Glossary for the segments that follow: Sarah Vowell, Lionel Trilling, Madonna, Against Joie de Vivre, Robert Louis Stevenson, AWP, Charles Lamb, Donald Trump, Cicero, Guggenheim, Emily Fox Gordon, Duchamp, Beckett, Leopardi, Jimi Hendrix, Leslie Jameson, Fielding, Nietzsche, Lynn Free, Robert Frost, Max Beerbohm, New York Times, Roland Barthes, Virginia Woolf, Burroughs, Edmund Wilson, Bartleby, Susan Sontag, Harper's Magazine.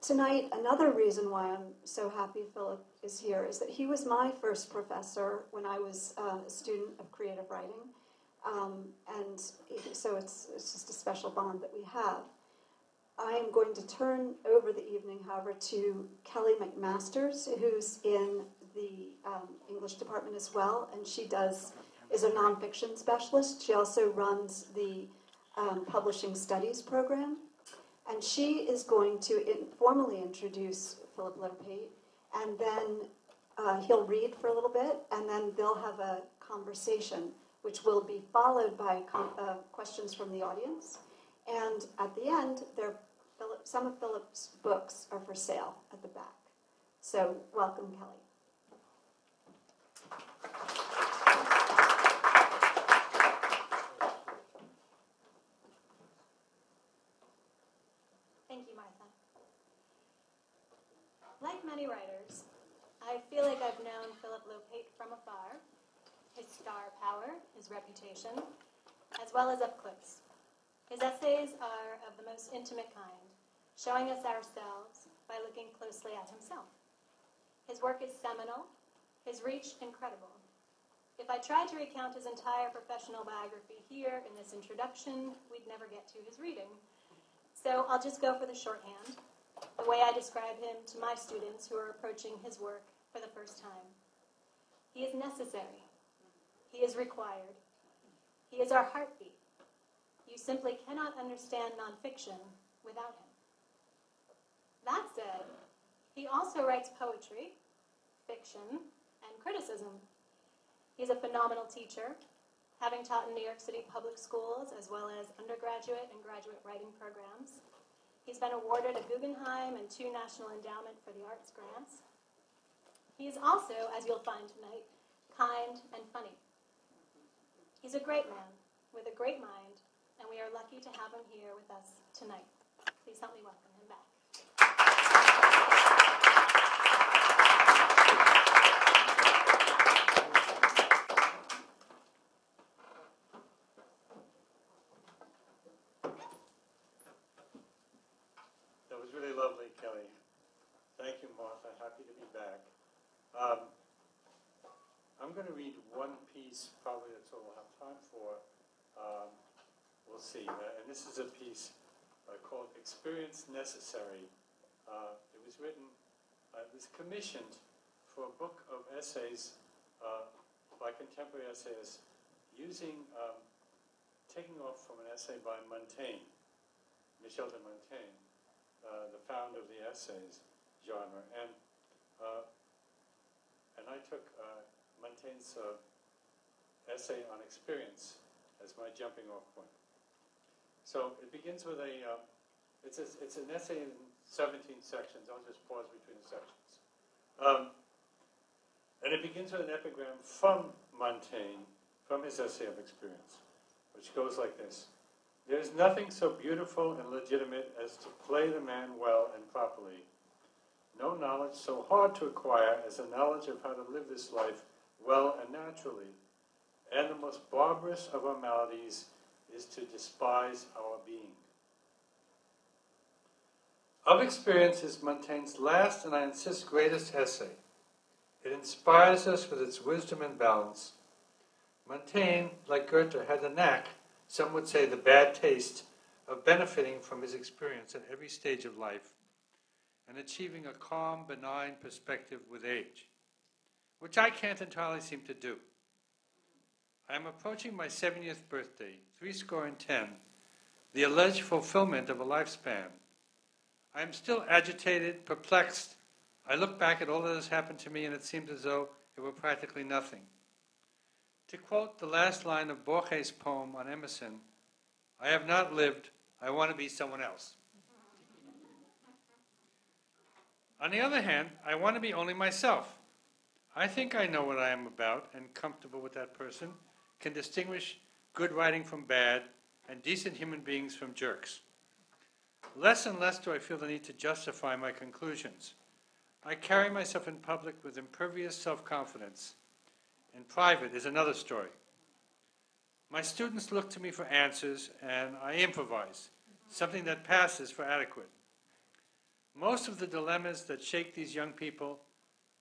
Tonight, another reason why I'm so happy Philip is here is that he was my first professor when I was a student of creative writing. And so it's just a special bond that we have. I am going to turn over the evening, however, to Kelly McMasters, who's in the English department as well, and she is a nonfiction specialist. She also runs the publishing studies program, and she is going to formally introduce Philip Lopate, and then he'll read for a little bit, and then they'll have a conversation, which will be followed by questions from the audience. And at the end, some of Philip's books are for sale at the back. So welcome, Kelly. Thank you, Martha. Like many writers, I feel like I've known Philip Lopate from afar, his star power, his reputation, as well as up close. His essays are of the most intimate kind, showing us ourselves by looking closely at himself. His work is seminal, his reach incredible. If I tried to recount his entire professional biography here in this introduction, we'd never get to his reading. So I'll just go for the shorthand, the way I describe him to my students who are approaching his work for the first time. He is necessary. He is required. He is our heartbeat. You simply cannot understand nonfiction without him. That said, he also writes poetry, fiction, and criticism. He's a phenomenal teacher, having taught in New York City public schools as well as undergraduate and graduate writing programs. He's been awarded a Guggenheim and 2 National Endowment for the Arts grants. He is also, as you'll find tonight, kind and funny. He's a great man with a great mind, and we are lucky to have him here with us tonight. Please help me welcome him back. That was really lovely, Kelly. Thank you, Martha. Happy to be back. I'm going to read one piece, probably that's all we'll have time for. We'll see. And this is a piece called Experience Necessary. It was written, it was commissioned for a book of essays by contemporary essayists using, taking off from an essay by Montaigne, Michel de Montaigne, the founder of the essays genre. And I took Montaigne's essay on experience as my jumping off point. So it begins with it's an essay in 17 sections. I'll just pause between the sections. And it begins with an epigram from Montaigne, from his essay of experience, which goes like this. There is nothing so beautiful and legitimate as to play the man well and properly. No knowledge so hard to acquire as a knowledge of how to live this life well and naturally. And the most barbarous of our maladies is to despise our being. Of Experience is Montaigne's last and I insist greatest essay. It inspires us with its wisdom and balance. Montaigne, like Goethe, had the knack, some would say the bad taste, of benefiting from his experience at every stage of life and achieving a calm, benign perspective with age, which I can't entirely seem to do. I am approaching my 70th birthday, 70, the alleged fulfillment of a lifespan. I am still agitated, perplexed. I look back at all that has happened to me and it seems as though it were practically nothing. To quote the last line of Borges' poem on Emerson, I have not lived, I want to be someone else. On the other hand, I want to be only myself. I think I know what I am about and comfortable with that person, can distinguish good writing from bad, and decent human beings from jerks. Less and less do I feel the need to justify my conclusions. I carry myself in public with impervious self-confidence. In private is another story. My students look to me for answers, and I improvise, something that passes for adequate. Most of the dilemmas that shake these young people,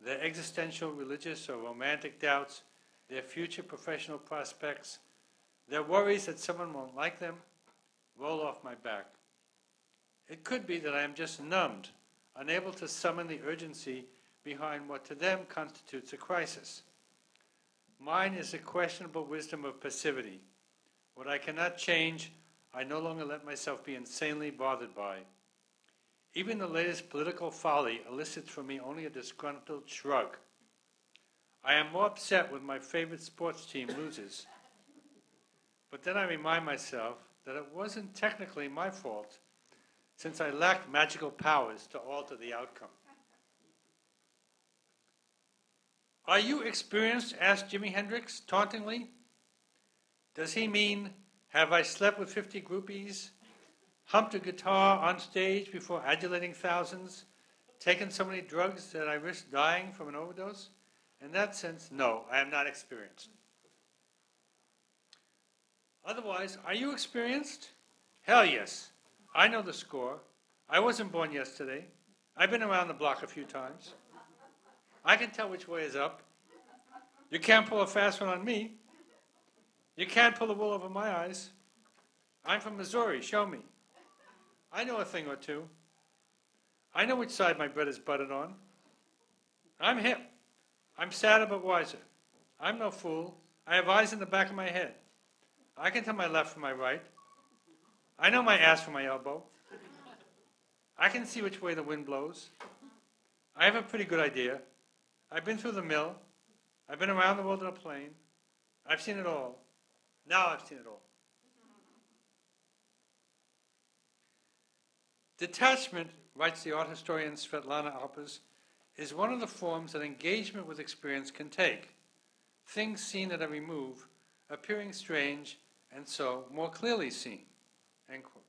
their existential, religious, or romantic doubts, their future professional prospects, their worries that someone won't like them, roll off my back. It could be that I am just numbed, unable to summon the urgency behind what to them constitutes a crisis. Mine is the questionable wisdom of passivity. What I cannot change, I no longer let myself be insanely bothered by. Even the latest political folly elicits from me only a disgruntled shrug. I am more upset when my favorite sports team loses. But then I remind myself that it wasn't technically my fault, since I lacked magical powers to alter the outcome. Are you experienced? Asked Jimi Hendrix tauntingly. Does he mean, have I slept with 50 groupies, humped a guitar on stage before adulating thousands, taken so many drugs that I risked dying from an overdose? In that sense, no, I am not experienced. Otherwise, are you experienced? Hell yes. I know the score. I wasn't born yesterday. I've been around the block a few times. I can tell which way is up. You can't pull a fast one on me. You can't pull the wool over my eyes. I'm from Missouri. Show me. I know a thing or two. I know which side my bread is buttered on. I'm hip. I'm sadder but wiser. I'm no fool. I have eyes in the back of my head. I can tell my left from my right. I know my ass from my elbow. I can see which way the wind blows. I have a pretty good idea. I've been through the mill. I've been around the world in a plane. I've seen it all. Now I've seen it all. Detachment, writes the art historian Svetlana Alpers, is one of the forms that engagement with experience can take. Things seen at every move, appearing strange, and so more clearly seen. End quote.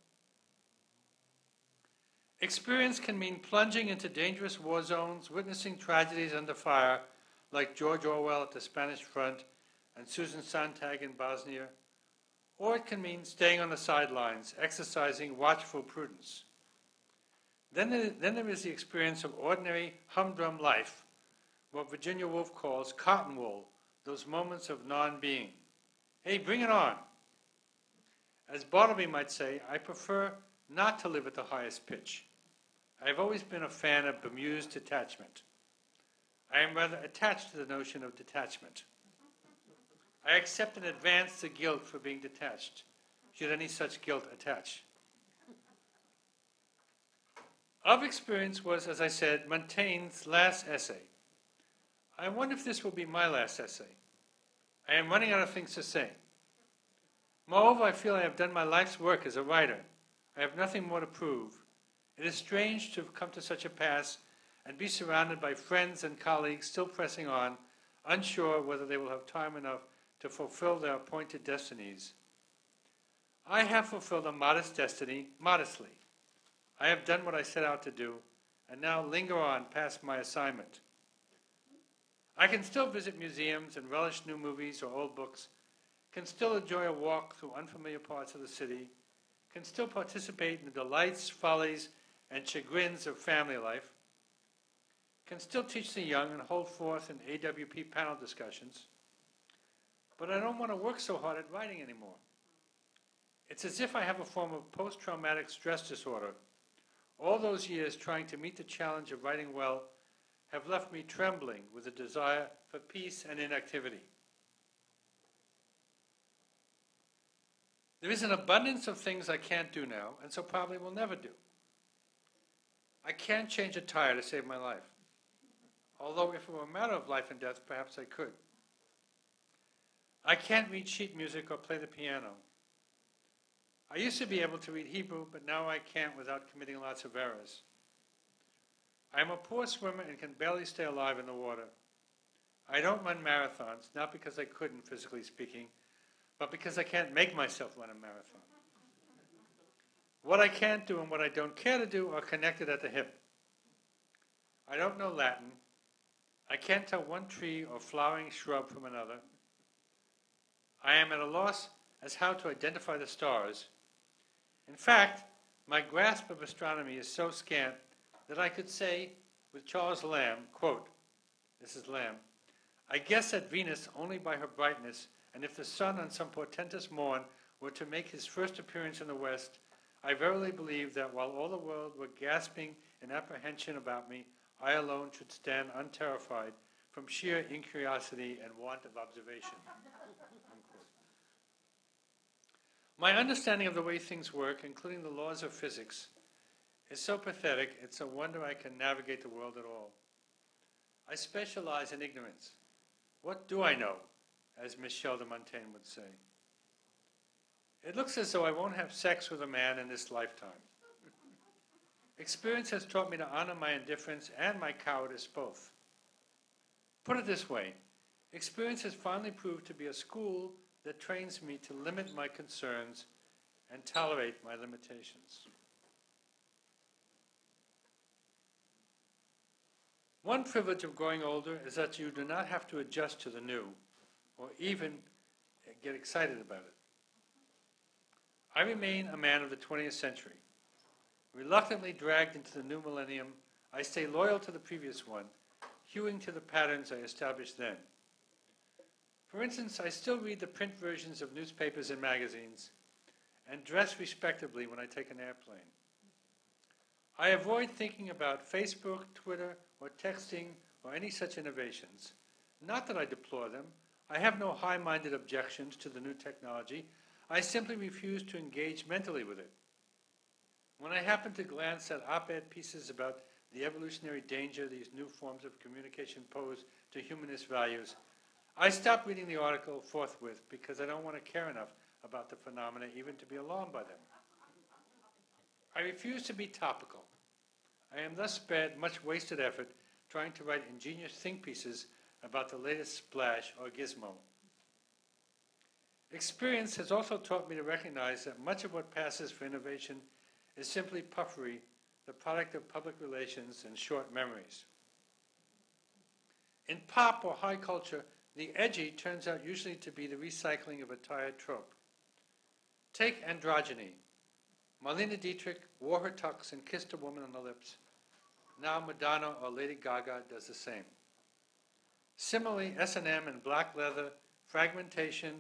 Experience can mean plunging into dangerous war zones, witnessing tragedies under fire, like George Orwell at the Spanish front and Susan Sontag in Bosnia, or it can mean staying on the sidelines, exercising watchful prudence. Then there is the experience of ordinary humdrum life, what Virginia Woolf calls cotton wool, those moments of non-being. Hey, bring it on. As Bartleby might say, I prefer not to live at the highest pitch. I've always been a fan of bemused detachment. I am rather attached to the notion of detachment. I accept in advance the guilt for being detached, should any such guilt attach. Of Experience was, as I said, Montaigne's last essay. I wonder if this will be my last essay. I am running out of things to say. Moreover, I feel I have done my life's work as a writer. I have nothing more to prove. It is strange to have come to such a pass and be surrounded by friends and colleagues still pressing on, unsure whether they will have time enough to fulfill their appointed destinies. I have fulfilled a modest destiny, modestly. I have done what I set out to do, and now linger on past my assignment. I can still visit museums and relish new movies or old books, can still enjoy a walk through unfamiliar parts of the city, can still participate in the delights, follies, and chagrins of family life, can still teach the young and hold forth in AWP panel discussions, but I don't want to work so hard at writing anymore. It's as if I have a form of post-traumatic stress disorder. All those years trying to meet the challenge of writing well have left me trembling with a desire for peace and inactivity. There is an abundance of things I can't do now, and so probably will never do. I can't change a tire to save my life. Although if it were a matter of life and death, perhaps I could. I can't read sheet music or play the piano. I used to be able to read Hebrew, but now I can't without committing lots of errors. I am a poor swimmer and can barely stay alive in the water. I don't run marathons, not because I couldn't, physically speaking, but because I can't make myself run a marathon. What I can't do and what I don't care to do are connected at the hip. I don't know Latin. I can't tell one tree or flowering shrub from another. I am at a loss as how to identify the stars. In fact, my grasp of astronomy is so scant that I could say with Charles Lamb, quote, this is Lamb, I guess at Venus only by her brightness, and if the sun on some portentous morn were to make his first appearance in the West, I verily believe that while all the world were gasping in apprehension about me, I alone should stand unterrified from sheer incuriosity and want of observation. My understanding of the way things work, including the laws of physics, is so pathetic, it's a wonder I can navigate the world at all. I specialize in ignorance. What do I know, as Michel de Montaigne would say? It looks as though I won't have sex with a man in this lifetime. Experience has taught me to honor my indifference and my cowardice both. Put it this way, experience has finally proved to be a school that trains me to limit my concerns and tolerate my limitations. One privilege of growing older is that you do not have to adjust to the new, or even get excited about it. I remain a man of the 20th century. Reluctantly dragged into the new millennium, I stay loyal to the previous one, hewing to the patterns I established then. For instance, I still read the print versions of newspapers and magazines and dress respectably when I take an airplane. I avoid thinking about Facebook, Twitter, or texting, or any such innovations. Not that I deplore them. I have no high-minded objections to the new technology. I simply refuse to engage mentally with it. When I happen to glance at op-ed pieces about the evolutionary danger these new forms of communication pose to humanist values, I stop reading the article forthwith because I don't want to care enough about the phenomena even to be alarmed by them. I refuse to be topical. I am thus spared much wasted effort trying to write ingenious think pieces about the latest splash or gizmo. Experience has also taught me to recognize that much of what passes for innovation is simply puffery, the product of public relations and short memories. In pop or high culture, the edgy turns out usually to be the recycling of a tired trope. Take androgyny. Marlene Dietrich wore her tux and kissed a woman on the lips. Now Madonna or Lady Gaga does the same. Similarly, S&M and black leather, fragmentation,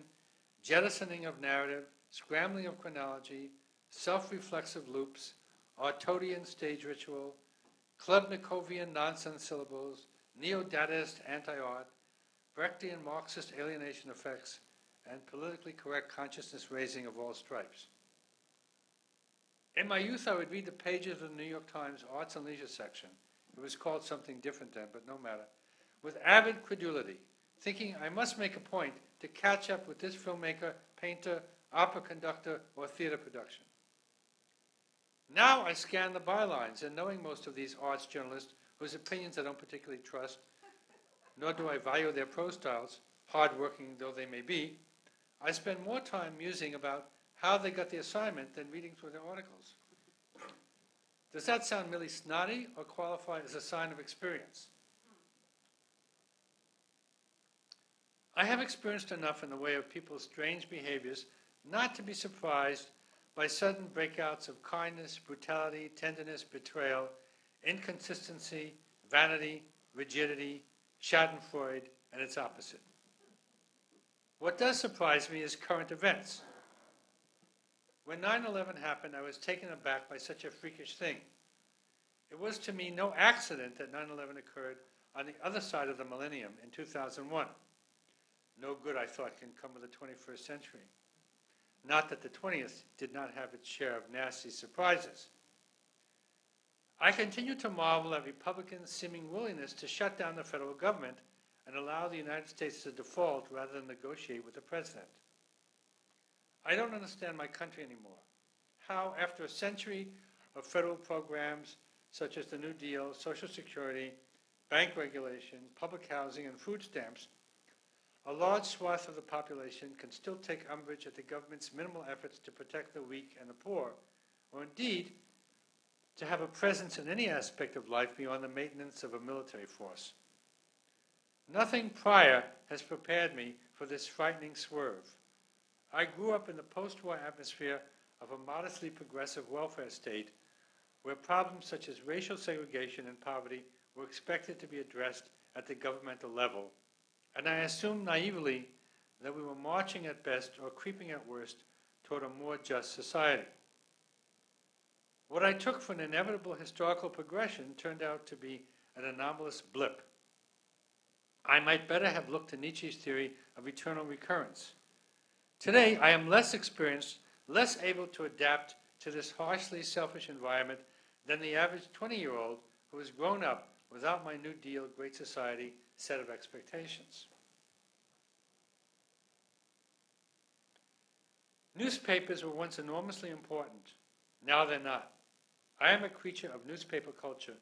jettisoning of narrative, scrambling of chronology, self-reflexive loops, Artodian stage ritual, Klebnikovian nonsense syllables, neo-Dadaist anti-art, Brechtian Marxist alienation effects, and politically correct consciousness raising of all stripes. In my youth, I would read the pages of the New York Times Arts and Leisure section. It was called something different then, but no matter. With avid credulity, thinking I must make a point to catch up with this filmmaker, painter, opera conductor, or theater production. Now I scan the bylines, and knowing most of these arts journalists, whose opinions I don't particularly trust, nor do I value their prose styles, hard-working though they may be, I spend more time musing about how they got the assignment than reading through their articles. Does that sound merely snotty or qualify as a sign of experience? I have experienced enough in the way of people's strange behaviors not to be surprised by sudden breakouts of kindness, brutality, tenderness, betrayal, inconsistency, vanity, rigidity, schadenfreude, and its opposite. What does surprise me is current events. When 9/11 happened, I was taken aback by such a freakish thing. It was to me no accident that 9/11 occurred on the other side of the millennium in 2001. No good, I thought, can come of the 21st century. Not that the 20th did not have its share of nasty surprises. I continue to marvel at Republicans' seeming willingness to shut down the federal government and allow the United States to default rather than negotiate with the president. I don't understand my country anymore. How, after a century of federal programs such as the New Deal, Social Security, bank regulation, public housing, and food stamps, a large swath of the population can still take umbrage at the government's minimal efforts to protect the weak and the poor, or indeed, to have a presence in any aspect of life beyond the maintenance of a military force. Nothing prior has prepared me for this frightening swerve. I grew up in the post-war atmosphere of a modestly progressive welfare state where problems such as racial segregation and poverty were expected to be addressed at the governmental level. And I assumed naively that we were marching at best or creeping at worst toward a more just society. What I took for an inevitable historical progression turned out to be an anomalous blip. I might better have looked to Nietzsche's theory of eternal recurrence. Today, I am less experienced, less able to adapt to this harshly selfish environment than the average 20-year-old who has grown up without my New Deal Great Society set of expectations. Newspapers were once enormously important. Now they're not. I am a creature of newspaper culture.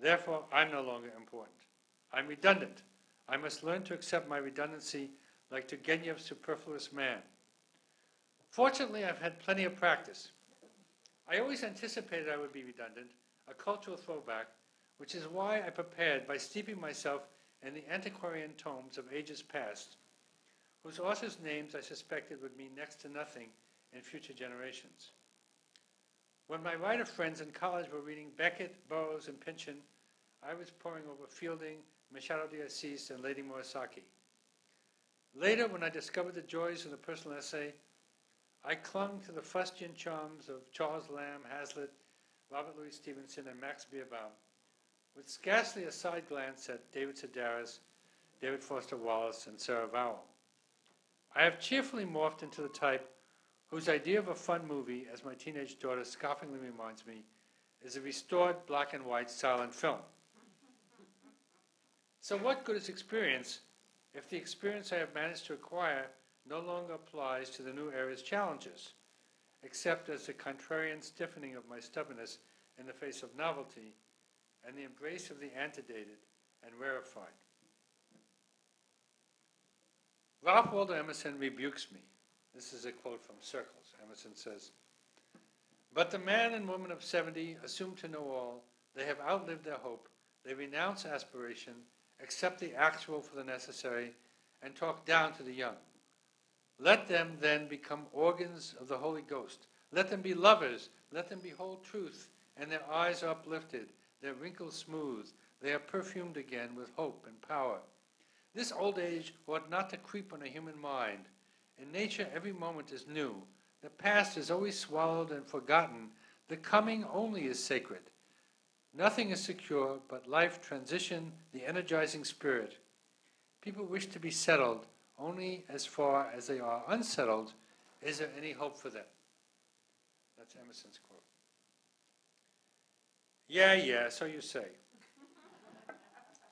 Therefore, I'm no longer important. I'm redundant. I must learn to accept my redundancy like Turgenev's superfluous man. Fortunately, I've had plenty of practice. I always anticipated I would be redundant, a cultural throwback, which is why I prepared by steeping myself in the antiquarian tomes of ages past, whose authors' names I suspected would mean next to nothing in future generations. When my writer friends in college were reading Beckett, Burroughs, and Pynchon, I was poring over Fielding, Machado de Assis, and Lady Murasaki. Later, when I discovered the joys of the personal essay, I clung to the fustian charms of Charles Lamb, Hazlitt, Robert Louis Stevenson, and Max Beerbohm, with scarcely a side glance at David Sedaris, David Foster Wallace, and Sarah Vowell. I have cheerfully morphed into the type whose idea of a fun movie, as my teenage daughter scoffingly reminds me, is a restored black and white silent film. So what good is experience if the experience I have managed to acquire no longer applies to the new era's challenges, except as the contrarian stiffening of my stubbornness in the face of novelty and the embrace of the antidated and rarefied? Ralph Waldo Emerson rebukes me. This is a quote from Circles. Emerson says, "But the man and woman of 70 assume to know all. They have outlived their hope. They renounce aspiration, accept the actual for the necessary, and talk down to the young. Let them then become organs of the Holy Ghost. Let them be lovers. Let them behold truth, and their eyes are uplifted, their wrinkles smooth. They are perfumed again with hope and power. This old age ought not to creep on a human mind. In nature, every moment is new. The past is always swallowed and forgotten. The coming only is sacred. Nothing is secure, but life, transition, the energizing spirit. People wish to be settled. Only as far as they are unsettled is there any hope for them." That's Emerson's quote. Yeah, yeah, so you say.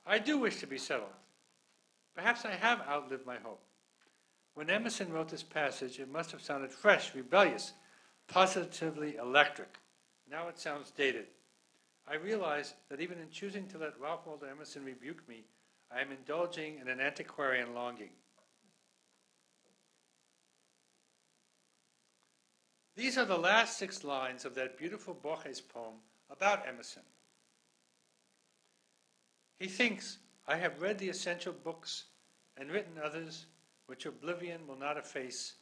I do wish to be settled. Perhaps I have outlived my hope. When Emerson wrote this passage, it must have sounded fresh, rebellious, positively electric. Now it sounds dated. I realize that even in choosing to let Ralph Waldo Emerson rebuke me, I am indulging in an antiquarian longing. These are the last 6 lines of that beautiful Borges poem about Emerson. He thinks, "I have read the essential books and written others, which oblivion will not efface.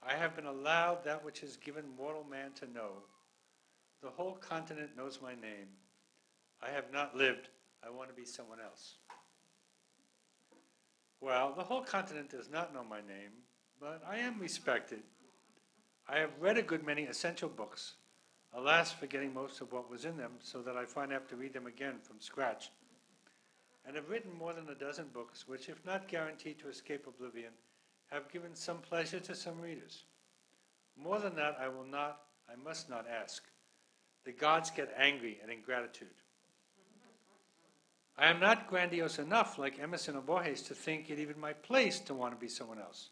I have been allowed that which is given mortal man to know. The whole continent knows my name. I have not lived. I want to be someone else." Well, the whole continent does not know my name, but I am respected. I have read a good many essential books, alas, forgetting most of what was in them, so that I find I have to read them again from scratch, and have written more than a dozen books, which, if not guaranteed to escape oblivion, have given some pleasure to some readers. More than that, I must not ask. The gods get angry at ingratitude. I am not grandiose enough, like Emerson or Borges, to think it even my place to want to be someone else.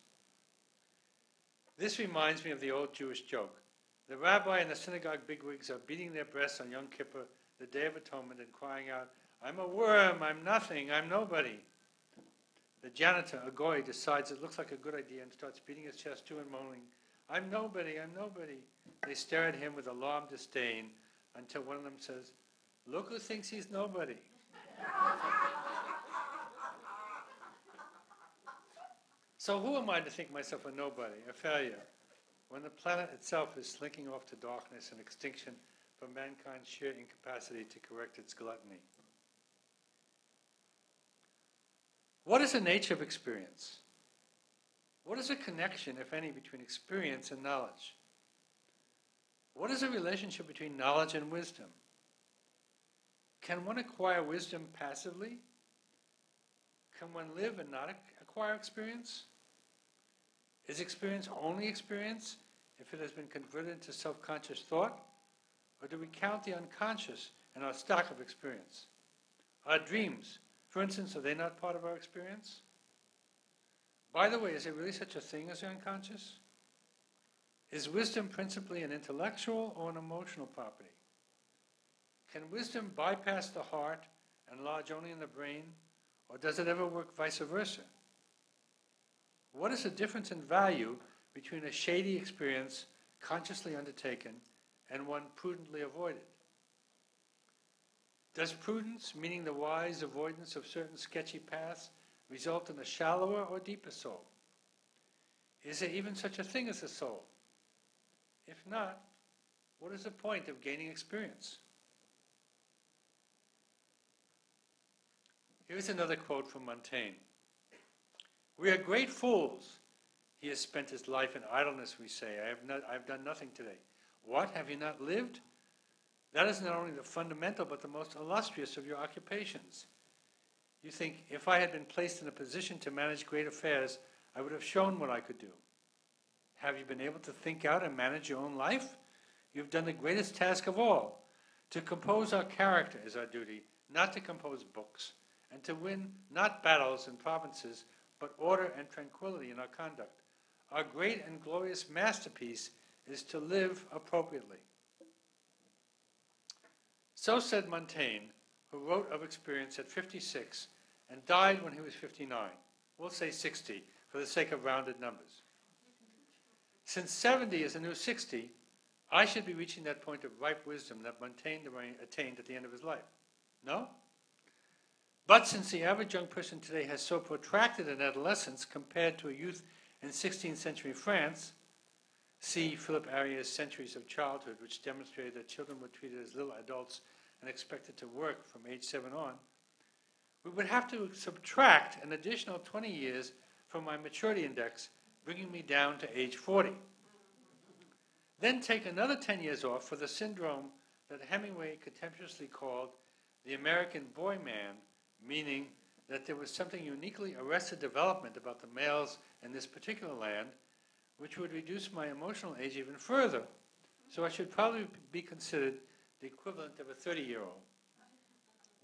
This reminds me of the old Jewish joke. The rabbi and the synagogue bigwigs are beating their breasts on Yom Kippur, the Day of Atonement, and crying out, "I'm a worm, I'm nothing, I'm nobody." The janitor, a goy, decides it looks like a good idea and starts beating his chest too and moaning, "I'm nobody, I'm nobody." They stare at him with alarmed disdain until one of them says, "Look who thinks he's nobody." So who am I to think myself a nobody, a failure, when the planet itself is slinking off to darkness and extinction from mankind's sheer incapacity to correct its gluttony. What is the nature of experience? What is the connection, if any, between experience and knowledge? What is the relationship between knowledge and wisdom? Can one acquire wisdom passively? Can one live and not acquire experience? Is experience only experience if it has been converted into self-conscious thought? Or do we count the unconscious in our stock of experience? Our dreams, for instance, are they not part of our experience? By the way, is there really such a thing as the unconscious? Is wisdom principally an intellectual or an emotional property? Can wisdom bypass the heart and lodge only in the brain, or does it ever work vice versa? What is the difference in value between a shady experience consciously undertaken and one prudently avoided? Does prudence, meaning the wise avoidance of certain sketchy paths, result in a shallower or deeper soul? Is there even such a thing as a soul? If not, what is the point of gaining experience? Here's another quote from Montaigne. "We are great fools. He has spent his life in idleness, we say. I have done nothing today. What, have you not lived? That is not only the fundamental, but the most illustrious of your occupations. You think, if I had been placed in a position to manage great affairs, I would have shown what I could do. Have you been able to think out and manage your own life? You have done the greatest task of all. To compose our character is our duty, not to compose books, and to win not battles and provinces, but order and tranquility in our conduct. Our great and glorious masterpiece is to live appropriately." So said Montaigne, who wrote of experience at 56 and died when he was 59. We'll say 60 for the sake of rounded numbers. Since 70 is a new 60, I should be reaching that point of ripe wisdom that Montaigne attained at the end of his life. No? But since the average young person today has so protracted an adolescence compared to a youth in 16th century France, see Philip Arria's Centuries of Childhood, which demonstrated that children were treated as little adults and expected to work from age 7 on, we would have to subtract an additional 20 years from my maturity index, bringing me down to age 40. Then take another 10 years off for the syndrome that Hemingway contemptuously called the American boy man, meaning that there was something uniquely arrested development about the males in this particular land, which would reduce my emotional age even further, so I should probably be considered the equivalent of a 30-year-old.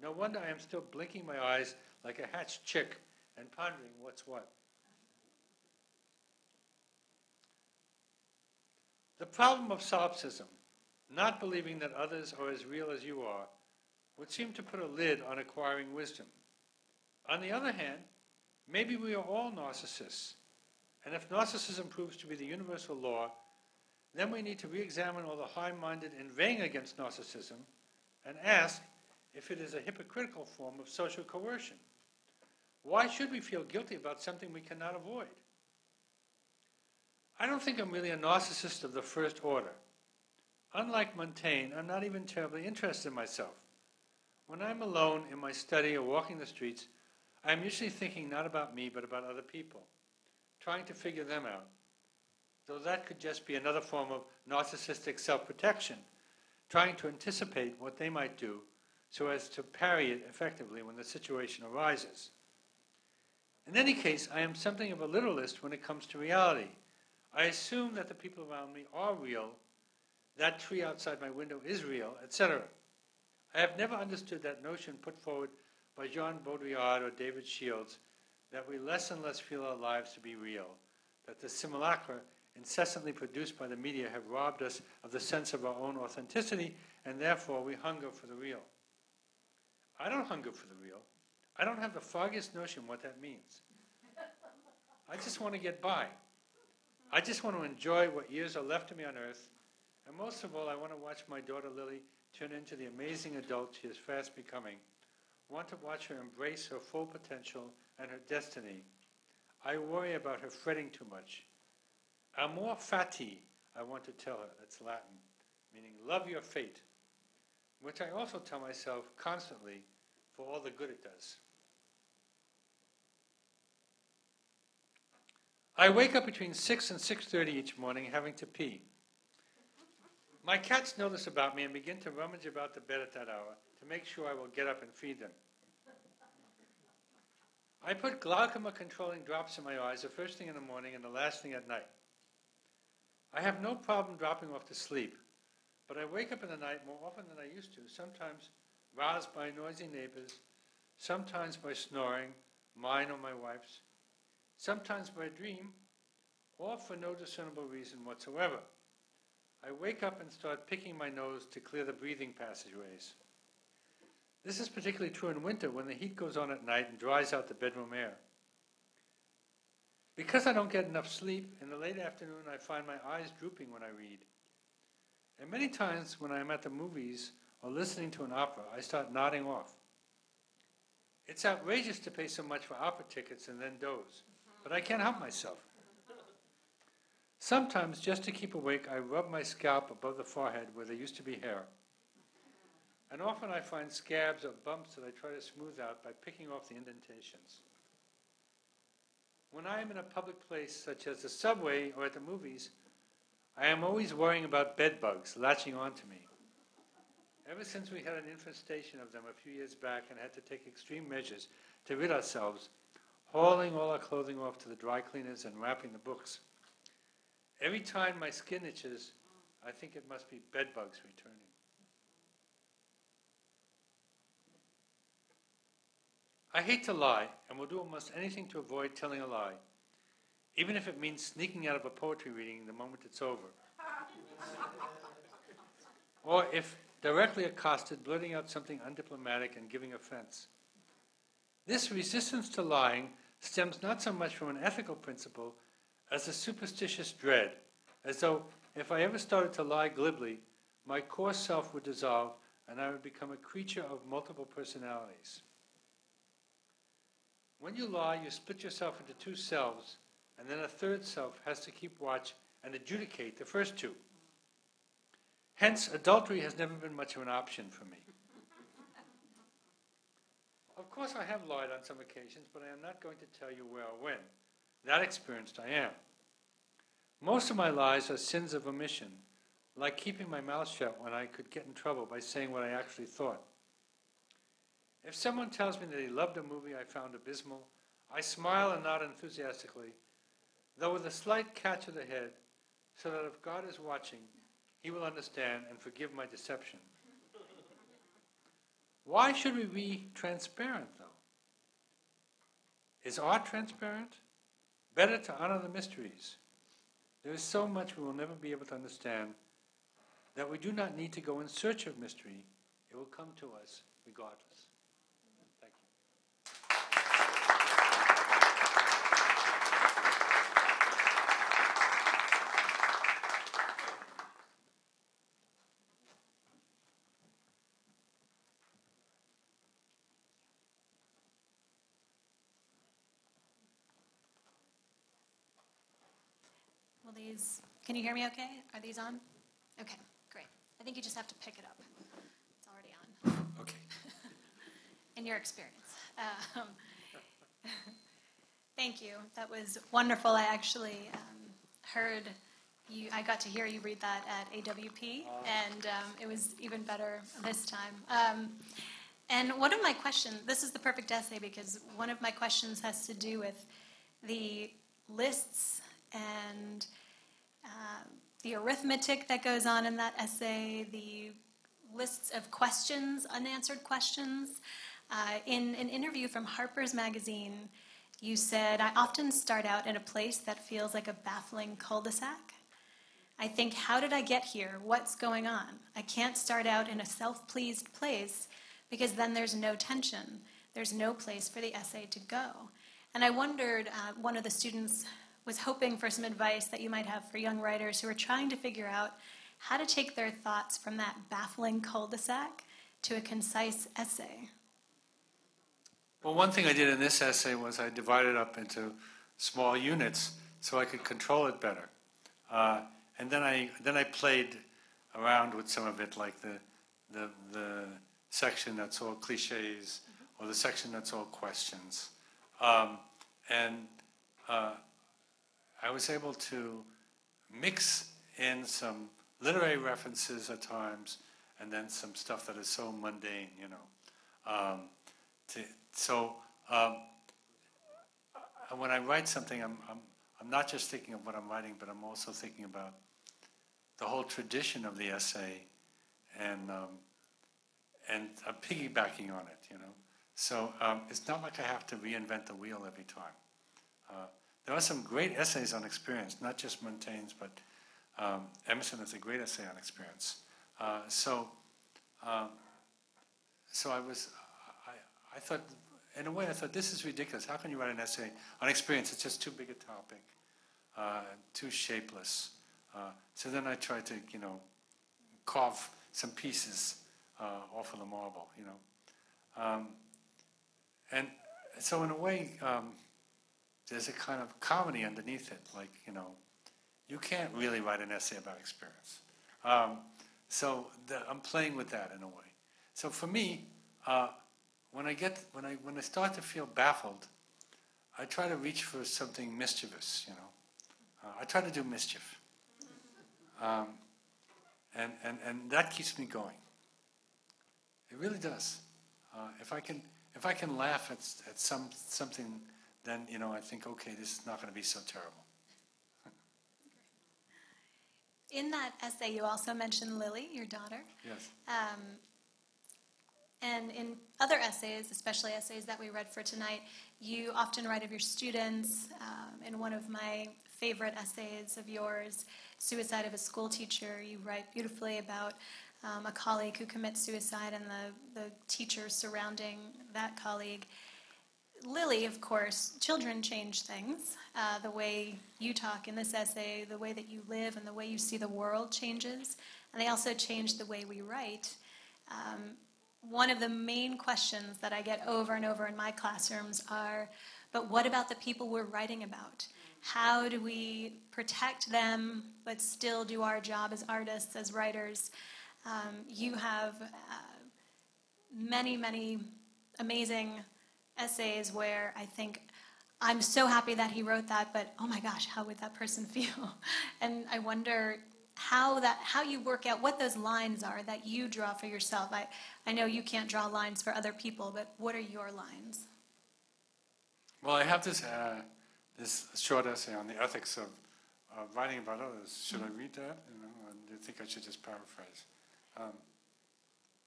No wonder I am still blinking my eyes like a hatched chick and pondering what's what. The problem of solipsism, not believing that others are as real as you are, would seem to put a lid on acquiring wisdom. On the other hand, maybe we are all narcissists, and if narcissism proves to be the universal law, then we need to re-examine all the high-minded inveighing against narcissism and ask if it is a hypocritical form of social coercion. Why should we feel guilty about something we cannot avoid? I don't think I'm really a narcissist of the first order. Unlike Montaigne, I'm not even terribly interested in myself. When I'm alone in my study or walking the streets, I'm usually thinking not about me but about other people, trying to figure them out, though that could just be another form of narcissistic self-protection, trying to anticipate what they might do so as to parry it effectively when the situation arises. In any case, I am something of a literalist when it comes to reality. I assume that the people around me are real, that tree outside my window is real, etc. I have never understood that notion put forward by Jean Baudrillard or David Shields, that we less and less feel our lives to be real, that the simulacra incessantly produced by the media have robbed us of the sense of our own authenticity, and therefore we hunger for the real. I don't hunger for the real. I don't have the foggiest notion what that means. I just want to get by. I just want to enjoy what years are left to me on earth, and most of all, I want to watch my daughter Lily turn into the amazing adult she is fast becoming, want to watch her embrace her full potential and her destiny. I worry about her fretting too much. Amor fati, I want to tell her, that's Latin, meaning love your fate, which I also tell myself constantly for all the good it does. I wake up between 6 and 6:30 each morning having to pee. My cats know this about me and begin to rummage about the bed at that hour to make sure I will get up and feed them. I put glaucoma-controlling drops in my eyes the first thing in the morning and the last thing at night. I have no problem dropping off to sleep, but I wake up in the night more often than I used to, sometimes roused by noisy neighbors, sometimes by snoring, mine or my wife's, sometimes by a dream, or for no discernible reason whatsoever. I wake up and start picking my nose to clear the breathing passageways. This is particularly true in winter when the heat goes on at night and dries out the bedroom air. Because I don't get enough sleep, in the late afternoon I find my eyes drooping when I read. And many times when I am at the movies or listening to an opera, I start nodding off. It's outrageous to pay so much for opera tickets and then doze, but I can't help myself. Sometimes, just to keep awake, I rub my scalp above the forehead where there used to be hair. And often I find scabs or bumps that I try to smooth out by picking off the indentations. When I am in a public place, such as the subway or at the movies, I am always worrying about bed bugs latching onto me. Ever since we had an infestation of them a few years back and had to take extreme measures to rid ourselves, hauling all our clothing off to the dry cleaners and wrapping the books. Every time my skin itches, I think it must be bed bugs returning. I hate to lie and will do almost anything to avoid telling a lie, even if it means sneaking out of a poetry reading the moment it's over. Or if directly accosted, blurting out something undiplomatic and giving offense. This resistance to lying stems not so much from an ethical principle as a superstitious dread, as though if I ever started to lie glibly, my core self would dissolve and I would become a creature of multiple personalities. When you lie, you split yourself into two selves, and then a third self has to keep watch and adjudicate the first two. Hence, adultery has never been much of an option for me. Of course, I have lied on some occasions, but I am not going to tell you where or when. That experienced I am. Most of my lies are sins of omission, like keeping my mouth shut when I could get in trouble by saying what I actually thought. If someone tells me that he loved a movie I found abysmal, I smile and nod enthusiastically, though with a slight catch of the head, so that if God is watching, he will understand and forgive my deception. Why should we be transparent, though? Is art transparent? Better to honor the mysteries. There is so much we will never be able to understand that we do not need to go in search of mystery. It will come to us regardless. These, can you hear me okay? Are these on? Okay, great. I think you just have to pick it up. It's already on. Okay. In your experience. Thank you. That was wonderful. I actually heard you, I got to hear you read that at AWP, and it was even better this time. And one of my questions, this is the perfect essay because one of my questions has to do with the lists and the arithmetic that goes on in that essay, the lists of questions, unanswered questions. In an interview from Harper's Magazine, you said, "I often start out in a place that feels like a baffling cul-de-sac. I think, how did I get here? What's going on? I can't start out in a self-pleased place because then there's no tension. There's no place for the essay to go." And I wondered, one of the students was hoping for some advice that you might have for young writers who are trying to figure out how to take their thoughts from that baffling cul-de-sac to a concise essay. Well, one thing I did in this essay was I divided it up into small units so I could control it better. And then I played around with some of it, like the, the section that's all cliches or the section that's all questions. I was able to mix in some literary references at times and then some stuff that is so mundane, you know. When I write something, I'm not just thinking of what I'm writing, but I'm also thinking about the whole tradition of the essay, and I'm piggybacking on it, you know. So it's not like I have to reinvent the wheel every time. There are some great essays on experience, not just Montaigne's, but Emerson has a great essay on experience. I thought, in a way, I thought, this is ridiculous. How can you write an essay on experience? It's just too big a topic, too shapeless. So then I tried to, you know, carve some pieces off of the marble, you know. And so in a way, there's a kind of comedy underneath it, like, you know, you can't really write an essay about experience. I'm playing with that in a way. So for me, when I start to feel baffled, I try to reach for something mischievous, you know. I try to do mischief. And that keeps me going. It really does. If I can laugh at something, then, you know, I think, okay, this is not going to be so terrible. In that essay, you also mentioned Lily, your daughter. Yes. And in other essays, especially essays that we read for tonight, you often write of your students. In one of my favorite essays of yours, Suicide of a School Teacher, you write beautifully about a colleague who commits suicide and the teachers surrounding that colleague. Lily, of course, children change things. The way you talk in this essay, the way that you live and the way you see the world changes, and they also change the way we write. One of the main questions that I get over and over in my classrooms are, but what about the people we're writing about? How do we protect them but still do our job as artists, as writers? You have many, many amazing essays where I think, I'm so happy that he wrote that, but oh my gosh, how would that person feel? And I wonder how you work out what those lines are that you draw for yourself. I know you can't draw lines for other people, but what are your lines? Well, I have this short essay on the ethics of writing about others. Should I read that? You know, I think I should just paraphrase.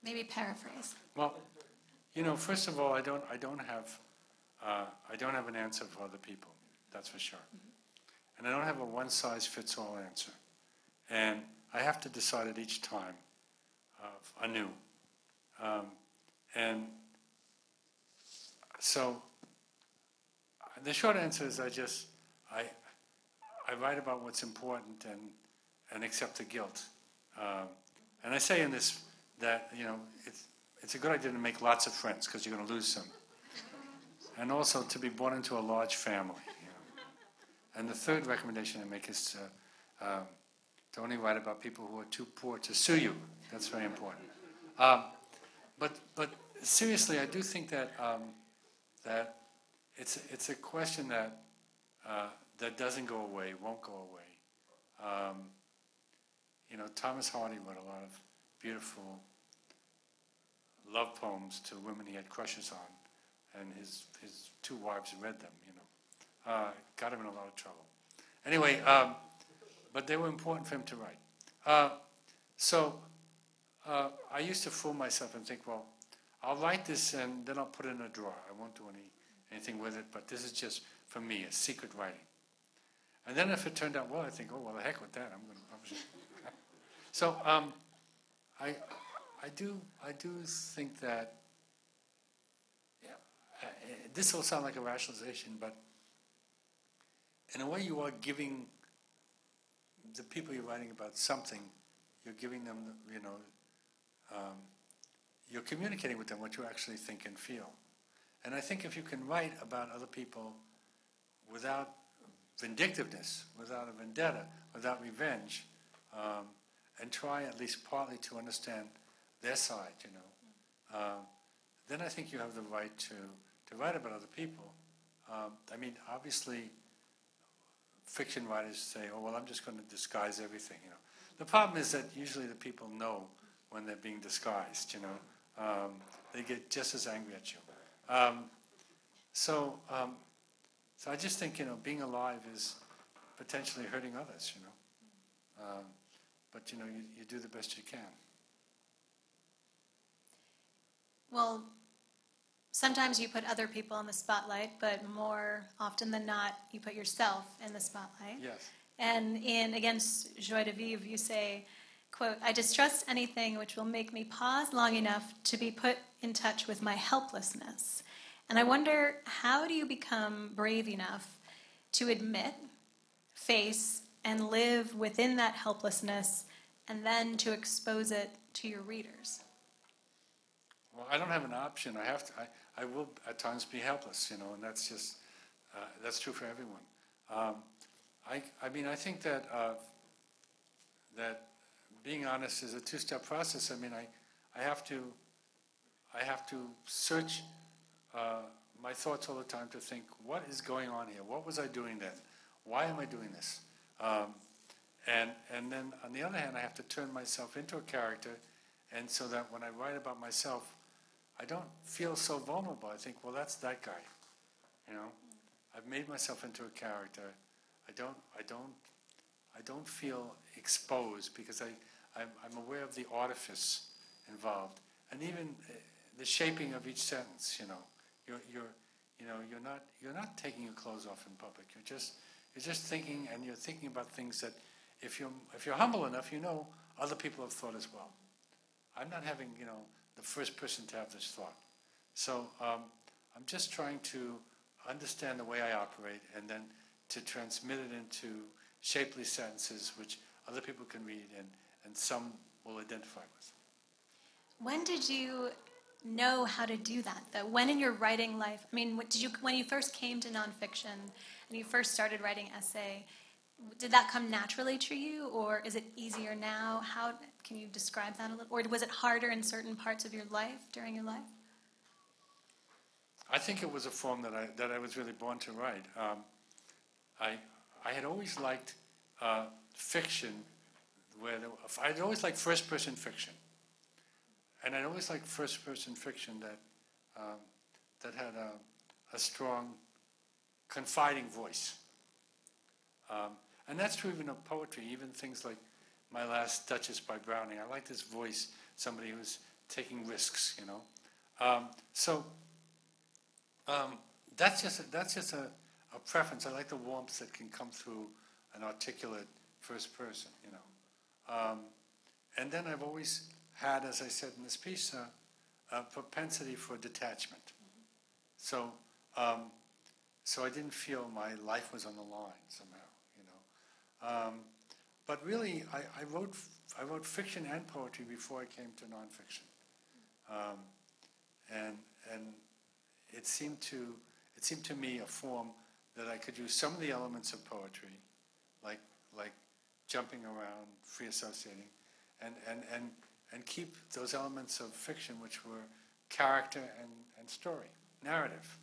Maybe paraphrase. Well, you know, first of all, I don't have an answer for other people. That's for sure. Mm-hmm. And I don't have a one-size-fits-all answer. And I have to decide it each time anew. And so the short answer is I write about what's important and accept the guilt. And I say in this that, you know, it's a good idea to make lots of friends because you're going to lose some. And also to be born into a large family. You know. And the third recommendation I make is to only write about people who are too poor to sue you. That's very important. But seriously, I do think that that it's a question that that doesn't go away, won't go away. You know, Thomas Hardy wrote a lot of beautiful love poems to women he had crushes on, and his two wives read them, you know. Got him in a lot of trouble. Anyway, but they were important for him to write. I used to fool myself and think, well, I'll write this and then I'll put it in a drawer. I won't do anything with it, but this is just, for me, a secret writing. And then if it turned out well, I think, oh, well, the heck with that. I'm going to publish it. So I do think that, yeah, this will sound like a rationalization, but in a way you are giving the people you're writing about something. You're giving them, you know, you're communicating with them what you actually think and feel. And I think if you can write about other people without vindictiveness, without a vendetta, without revenge, and try at least partly to understand their side, you know, then I think you have the right to write about other people. I mean, obviously, fiction writers say, oh, well, I'm just going to disguise everything, you know. The problem is that usually the people know when they're being disguised, you know. They get just as angry at you. So I just think, you know, being alive is potentially hurting others, you know. But, you know, you do the best you can. Well, sometimes you put other people in the spotlight, but more often than not, you put yourself in the spotlight. Yes. And in Against Joie de Vivre, you say, quote, I distrust anything which will make me pause long enough to be put in touch with my helplessness. And I wonder, how do you become brave enough to admit, face, and live within that helplessness, and then to expose it to your readers? Well, I don't have an option. I have to. I will at times be helpless, you know, and that's just that's true for everyone. I mean, I think that that being honest is a two-step process. I mean, I have to search my thoughts all the time to think, what is going on here? What was I doing then? Why am I doing this? And then on the other hand, I have to turn myself into a character, and so that when I write about myself, I don't feel so vulnerable. I think, well, that's that guy, you know. I've made myself into a character. I don't feel exposed because I'm aware of the artifice involved, and even the shaping of each sentence. You know, you're not taking your clothes off in public. You're just thinking, and you're thinking about things that, if you're humble enough, you know other people have thought as well. I'm not having, you know, the first person to have this thought. So I'm just trying to understand the way I operate, and then to transmit it into shapely sentences which other people can read and some will identify with. When did you know how to do that, though? When in your writing life, I mean, when you first came to nonfiction and you first started writing essay, did that come naturally to you, or is it easier now? How can you describe that a little? Or was it harder in certain parts of your life, during your life? I think it was a form that I was really born to write. I had always liked fiction, I'd always liked first-person fiction, and I'd always liked first-person fiction that had a strong, confiding voice. And that's true even of poetry, even things like My Last Duchess by Browning. I like this voice, somebody who's taking risks, you know. That's just a preference. I like the warmth that can come through an articulate first person, you know. And then I've always had, as I said in this piece, a propensity for detachment. So I didn't feel my life was on the line somehow, you know. But really, I wrote fiction and poetry before I came to nonfiction, and it seemed to me a form that I could use some of the elements of poetry, like jumping around, free associating, and keep those elements of fiction, which were character and story, narrative.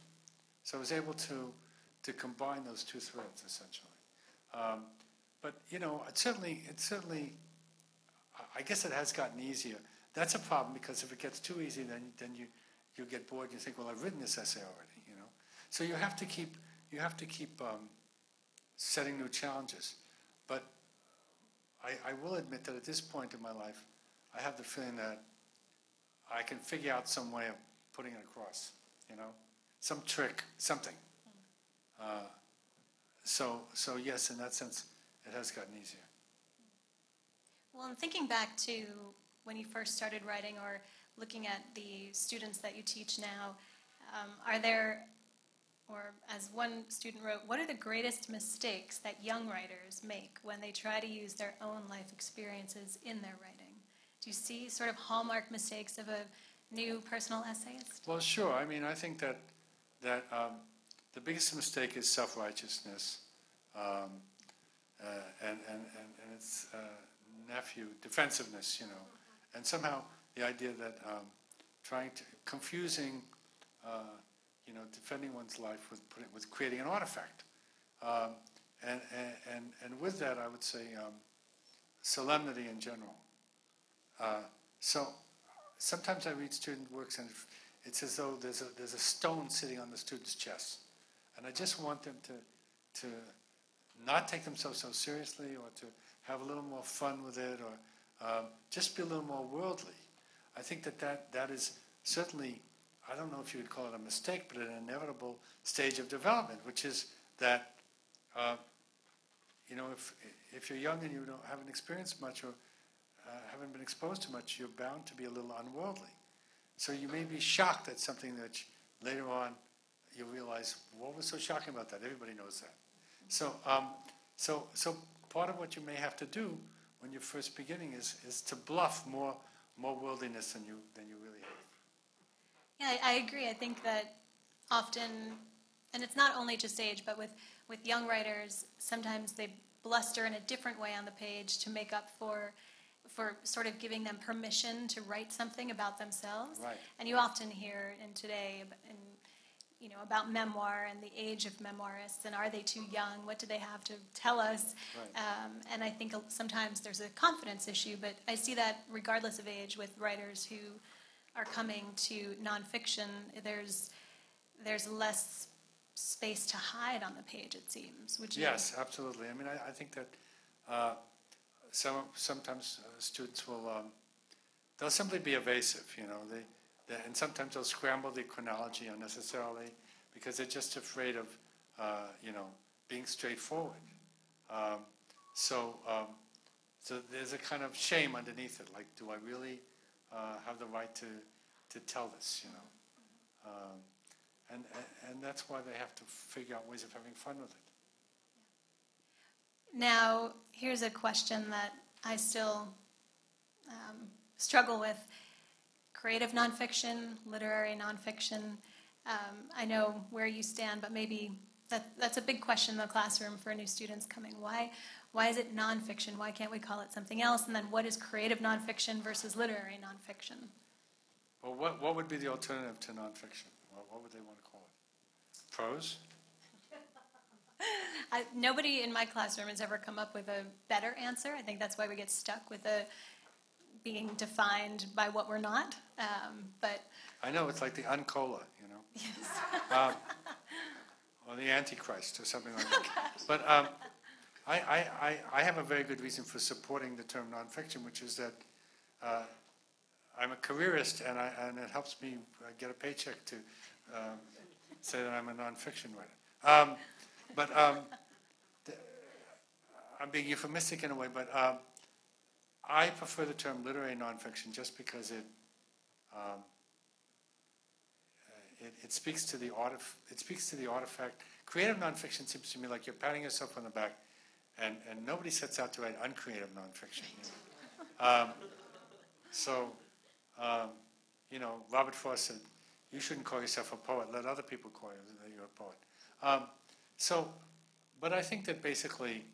So I was able to combine those two threads, essentially. But, you know, it certainly, I guess it has gotten easier. That's a problem, because if it gets too easy, then you get bored and you think, well, I've written this essay already, you know. So you have to keep setting new challenges. But I will admit that at this point in my life, I have the feeling that I can figure out some way of putting it across, you know, some trick, something. So yes, in that sense, it has gotten easier. Well, I'm thinking back to when you first started writing, or looking at the students that you teach now, or as one student wrote, what are the greatest mistakes that young writers make when they try to use their own life experiences in their writing? Do you see sort of hallmark mistakes of a new personal essayist? Well, sure. I mean, I think that the biggest mistake is self-righteousness, and its nephew, defensiveness, you know, And somehow the idea that confusing, defending one's life with creating an artifact. And with that, I would say solemnity in general. So sometimes I read student works and it's as though there's a stone sitting on the student's chest. And I just want them to not take themselves so seriously, or to have a little more fun with it, or just be a little more worldly. I think that is certainly, I don't know if you would call it a mistake, but an inevitable stage of development, which is that, if you're young and you haven't experienced much, or haven't been exposed to much, you're bound to be a little unworldly. So you may be shocked at something that later on you realize, what was so shocking about that? Everybody knows that. So part of what you may have to do when you're first beginning is to bluff more worldliness than you really have. Yeah, I agree. I think that often, and it's not only just age, but with young writers, sometimes they bluster in a different way on the page to make up for sort of giving them permission to write something about themselves. Right. And you often hear about memoir and the age of memoirists, and are they too young? What do they have to tell us? Right. And I think sometimes there's a confidence issue, but I see that regardless of age with writers who are coming to nonfiction, there's less space to hide on the page, it seems. Would you? Yes, absolutely. I mean, I think that sometimes students will, they'll simply be evasive, and sometimes they'll scramble the chronology unnecessarily because they're just afraid of, being straightforward. So there's a kind of shame underneath it. Like, do I really have the right to tell this? And that's why they have to figure out ways of having fun with it. Now, here's a question that I still struggle with. Creative nonfiction, literary nonfiction. I know where you stand, but maybe that's a big question in the classroom for new students coming. Why is it nonfiction? Why can't we call it something else? And then what is creative nonfiction versus literary nonfiction? Well, what would be the alternative to nonfiction? What would they want to call it? Prose? Nobody in my classroom has ever come up with a better answer. I think that's why we get stuck with being defined by what we're not. But I know, it's like the uncola, Yes. Or the Antichrist or something like that. But I have a very good reason for supporting the term nonfiction, which is that I'm a careerist, and it helps me get a paycheck to say that I'm a nonfiction writer. I'm being euphemistic in a way, but I prefer the term literary nonfiction just because it speaks to the artifact. Creative nonfiction seems to me like you're patting yourself on the back, and nobody sets out to write uncreative nonfiction. So Robert Frost said, "You shouldn't call yourself a poet. Let other people call you a poet." But I think that basically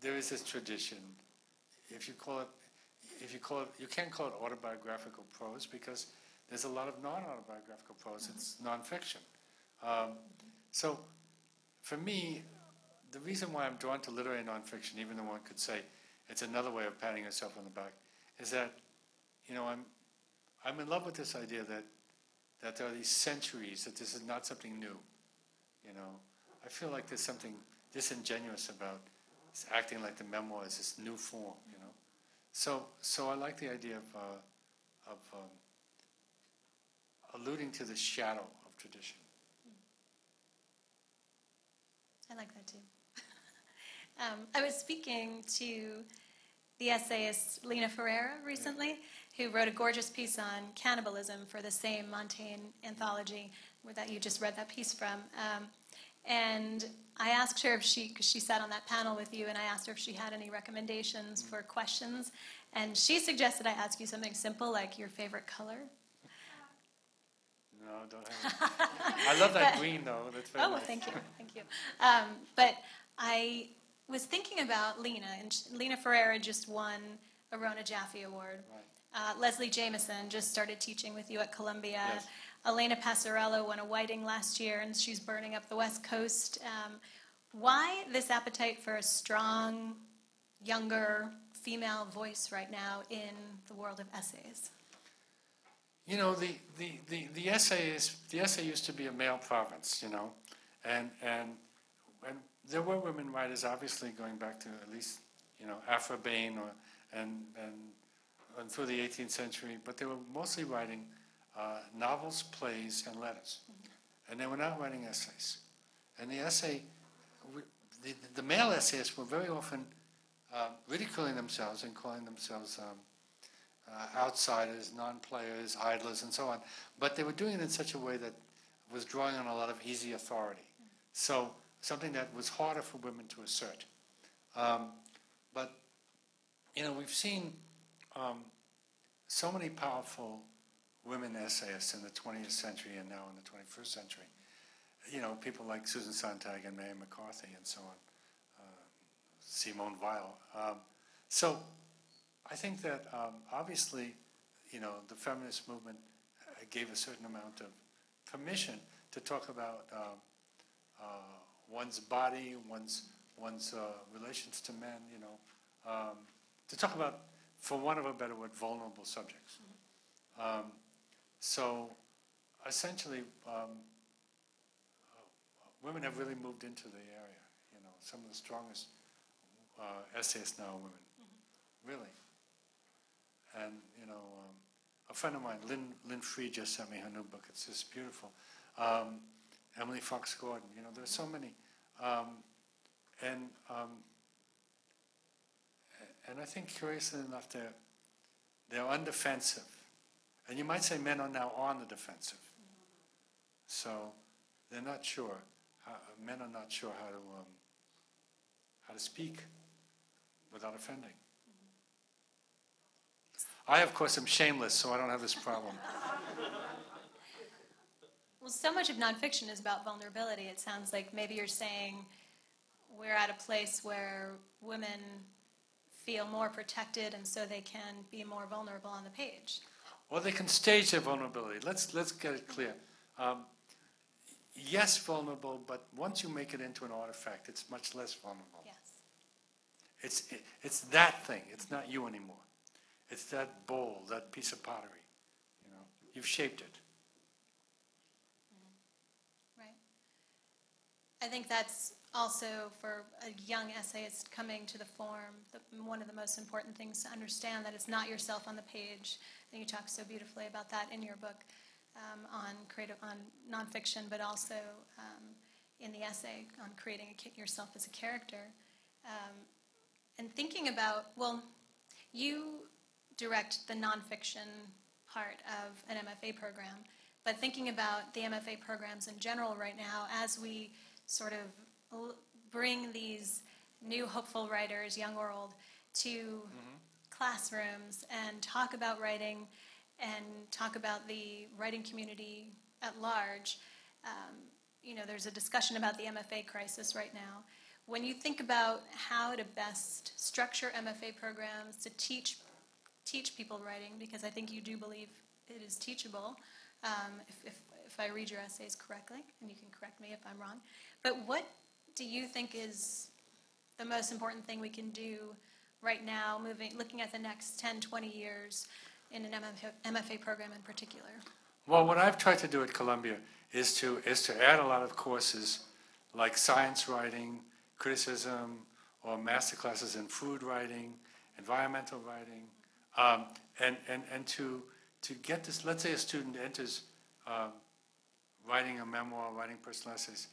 there is this tradition. If you call it, you can't call it autobiographical prose because there's a lot of non-autobiographical prose. It's nonfiction. So, for me, the reason why I'm drawn to literary nonfiction, even though one could say it's another way of patting yourself on the back, is that I'm in love with this idea that there are these centuries, that this is not something new. I feel like there's something disingenuous about acting like the memoir is this new form. So I like the idea of alluding to the shadow of tradition. I like that too. I was speaking to the essayist Lena Ferreira recently, who wrote a gorgeous piece on cannibalism for the same Montaigne anthology that you just read that piece from. And I asked her if because she sat on that panel with you, and I asked her if she had any recommendations for questions. And she suggested I ask you something simple like your favorite color. No, don't have it. I love that green, though. That's very nice. Thank you. But I was thinking about Lena, and Lena Ferreira just won a Rona Jaffe Award. Right. Leslie Jameson just started teaching with you at Columbia. Yes. Elena Passarello won a Whiting last year, and she's burning up the West Coast. Why this appetite for a strong, younger, female voice right now in the world of essays? You know, the essay used to be a male province, you know, and there were women writers, obviously, going back to at least, you know, Afra Behn and through the 18th century, but they were mostly writing novels, plays, and letters, and they were not writing essays. And the essay, the male essayists were very often ridiculing themselves and calling themselves outsiders, non-players, idlers, and so on. But they were doing it in such a way that was drawing on a lot of easy authority. So something that was harder for women to assert. But, you know, we've seen so many powerful women essayists in the 20th century and now in the 21st century. You know, people like Susan Sontag and Mary McCarthy and so on, Simone Weil. So I think that obviously, you know, the feminist movement gave a certain amount of permission to talk about one's body, one's relations to men, you know, to talk about, for want of a better word, vulnerable subjects. So essentially, women have really moved into the area. You know, some of the strongest essayists now are women, really. And, you know, a friend of mine, Lynn Free, just sent me her new book. It's just beautiful. Emily Fox Gordon, you know, there's so many. And I think, curiously enough, they're undefensive. And you might say men are now on the defensive. So they're not sure. Men are not sure how to speak without offending. I, of course, am shameless, so I don't have this problem. Well, so much of nonfiction is about vulnerability. It sounds like maybe you're saying we're at a place where women feel more protected, and so they can be more vulnerable on the page. Or they can stage their vulnerability. Let's get it clear. Yes, vulnerable, but once you make it into an artifact, it's much less vulnerable. Yes. It's that thing. It's not you anymore. It's that bowl, that piece of pottery. You know, you've shaped it. Right. I think that's also for a young essayist coming to the form, one of the most important things to understand that it's not yourself on the page. And you talk so beautifully about that in your book on nonfiction, but also in the essay on creating yourself as a character. And thinking about, well, you direct the nonfiction part of an MFA program, but thinking about the MFA programs in general right now, as we sort of bring these new hopeful writers, young or old, to classrooms and talk about writing and talk about the writing community at large, you know, there's a discussion about the MFA crisis right now. When you think about how to best structure MFA programs to teach people writing, because I think you do believe it is teachable, if I read your essays correctly, and you can correct me if I'm wrong, but what do you think is the most important thing we can do right now, looking at the next 10, 20 years in an MFA program in particular? Well, what I've tried to do at Columbia is to add a lot of courses like science writing, criticism, or master classes in food writing, environmental writing, and to get this, let's say a student enters writing a memoir, writing personal essays,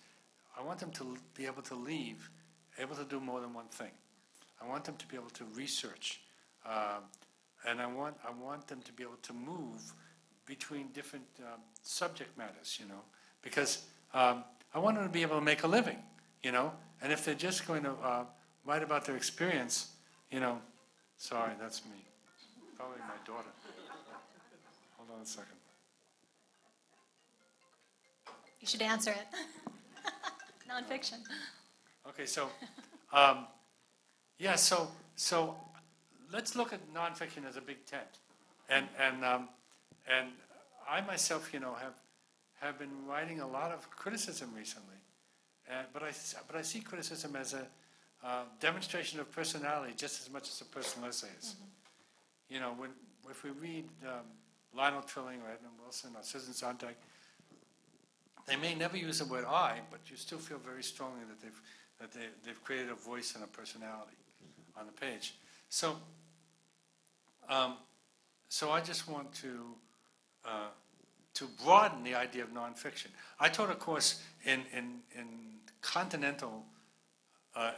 I want them to be able to leave, able to do more than one thing. I want them to be able to research, and I want them to be able to move between different subject matters, you know, because I want them to be able to make a living, you know, and if they're just going to write about their experience, you know, sorry, that's me, probably my daughter. Hold on a second. You should answer it. Nonfiction. Okay, so, yeah, so let's look at nonfiction as a big tent, and I myself, have been writing a lot of criticism recently, but I see criticism as a demonstration of personality just as much as a personal essay is. Mm-hmm. If we read Lionel Trilling or Edmund Wilson or Susan Sontag, they may never use the word "I," but you still feel very strongly that they've created a voice and a personality on the page. So, so I just want to broaden the idea of nonfiction. I taught a course in continental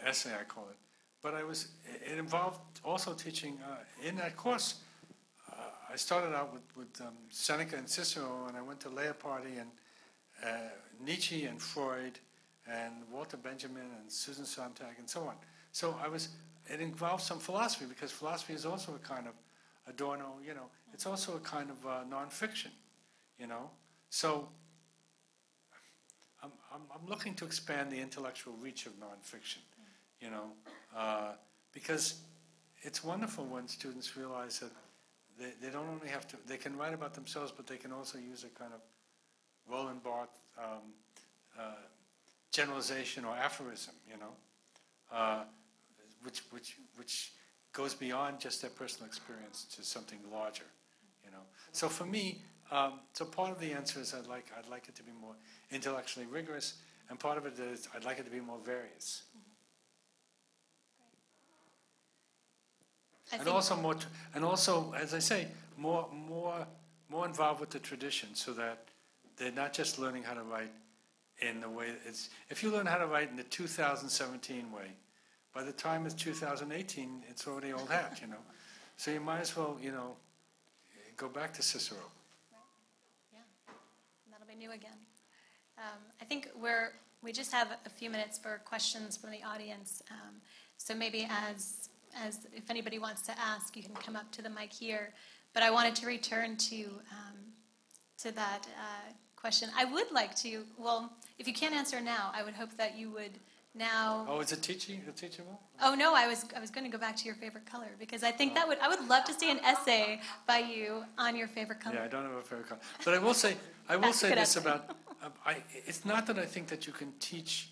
essay, I call it, but it involved also teaching in that course. I started out with Seneca and Cicero, and I went to Leopardi and Nietzsche and Freud and Walter Benjamin and Susan Sontag and so on. So it involved some philosophy, because philosophy is also a kind of Adorno, it's also a kind of nonfiction, So I'm looking to expand the intellectual reach of nonfiction, because it's wonderful when students realize that they don't only have to, they can write about themselves, but they can also use a kind of Roland Barthes generalization or aphorism, which goes beyond just their personal experience to something larger, So for me, so part of the answer is I'd like it to be more intellectually rigorous, and part of it is I'd like it to be more various, mm-hmm. And also more, as I say, more involved with the tradition, so that they're not just learning how to write in the way it's. If you learn how to write in the 2017 way, by the time it's 2018, it's already old hat, So you might as well, go back to Cicero. Right. Yeah. And that'll be new again. I think we just have a few minutes for questions from the audience. So maybe if anybody wants to ask, you can come up to the mic here. But I wanted to return to that question. I would like to, if you can't answer now, I would hope that you would now. Oh, is it teachable? Oh no, I was going to go back to your favorite color, because I think I would love to see an essay by you on your favorite color. Yeah, I don't have a favorite color, but I will say this about. It's not that I think that you can teach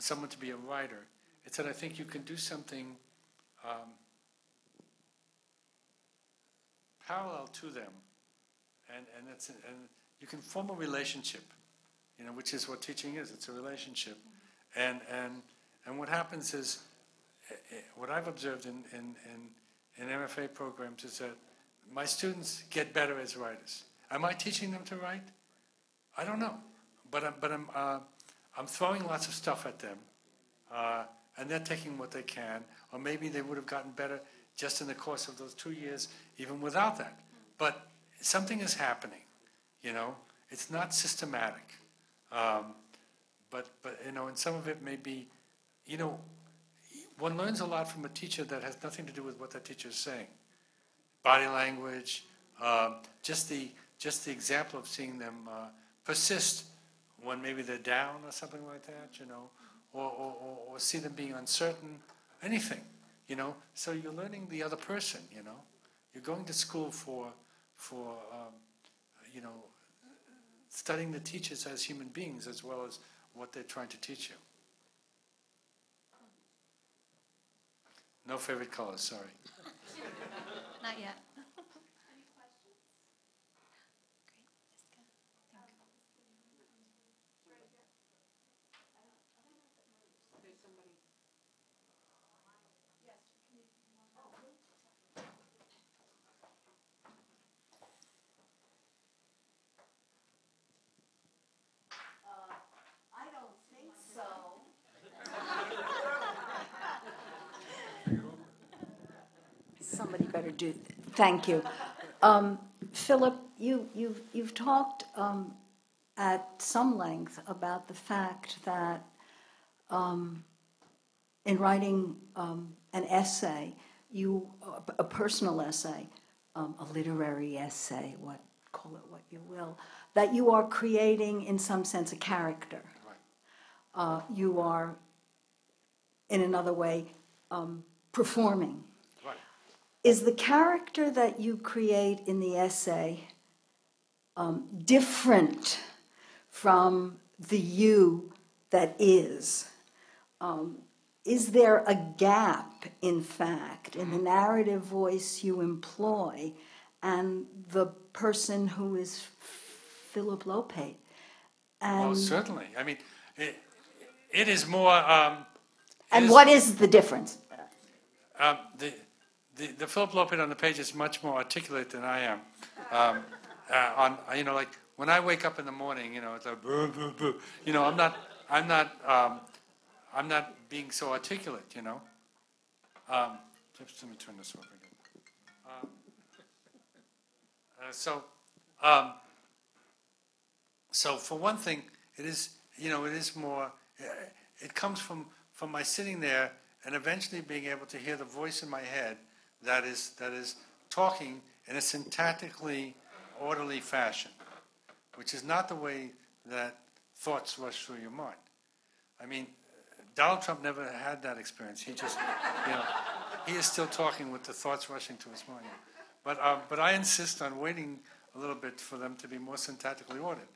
someone to be a writer. It's that I think you can do something parallel to them, and you can form a relationship, which is what teaching is. It's a relationship. And what happens is, what I've observed in MFA programs is that my students get better as writers. Am I teaching them to write? I don't know, but I'm throwing lots of stuff at them, and they're taking what they can. Or maybe they would have gotten better just in the course of those 2 years, even without that. But something is happening, It's not systematic. But and some of it may be, one learns a lot from a teacher that has nothing to do with what that teacher is saying. Body language, just the example of seeing them persist when maybe they're down or something like that, or see them being uncertain, anything, So you're learning the other person, You're going to school for studying the teachers as human beings as well as what they're trying to teach you. No favorite colors, sorry. Not yet. Any questions? Great, Jessica. Somebody better do. Thank you, Philip. You've talked at some length about the fact that in writing an essay, a personal essay, a literary essay, call it what you will, that you are creating in some sense a character. You are, in another way, performing. Is the character that you create in the essay different from the you that is? Is there a gap, in fact, in the narrative voice you employ and the person who is Philip Lopate? Oh, certainly. I mean, it is more... what is the difference? The Philip Lopate on the page is much more articulate than I am. Like when I wake up in the morning, it's like boo, boo, boo. I'm not being so articulate. Just let me turn this over again. So for one thing, it is more. It comes from my sitting there and eventually being able to hear the voice in my head that is talking in a syntactically orderly fashion, which is not the way that thoughts rush through your mind. I mean, Donald Trump never had that experience. He just, he is still talking with the thoughts rushing to his mind. But I insist on waiting a little bit for them to be more syntactically ordered.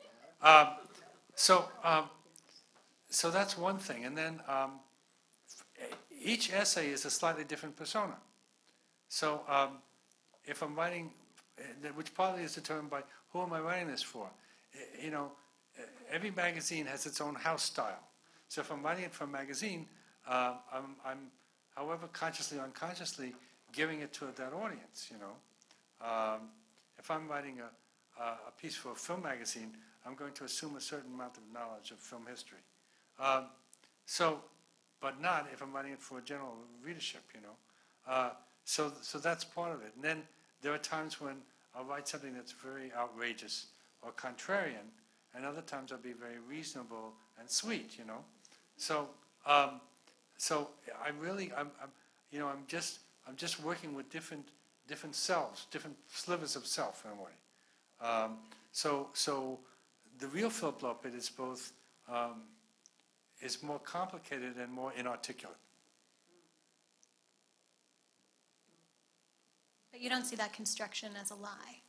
So that's one thing. And then each essay is a slightly different persona. So if I'm writing, which partly is determined by who am I writing this for? Every magazine has its own house style. So if I'm writing it for a magazine, I'm, however consciously or unconsciously, giving it to that audience, If I'm writing a piece for a film magazine, I'm going to assume a certain amount of knowledge of film history. But not if I'm writing it for a general readership, So that's part of it. And then there are times when I'll write something that's very outrageous or contrarian, and other times I'll be very reasonable and sweet, So I'm just working with different selves, different slivers of self in a way. So the real Philip Lopate is both is more complicated and more inarticulate. But you don't see that construction as a lie.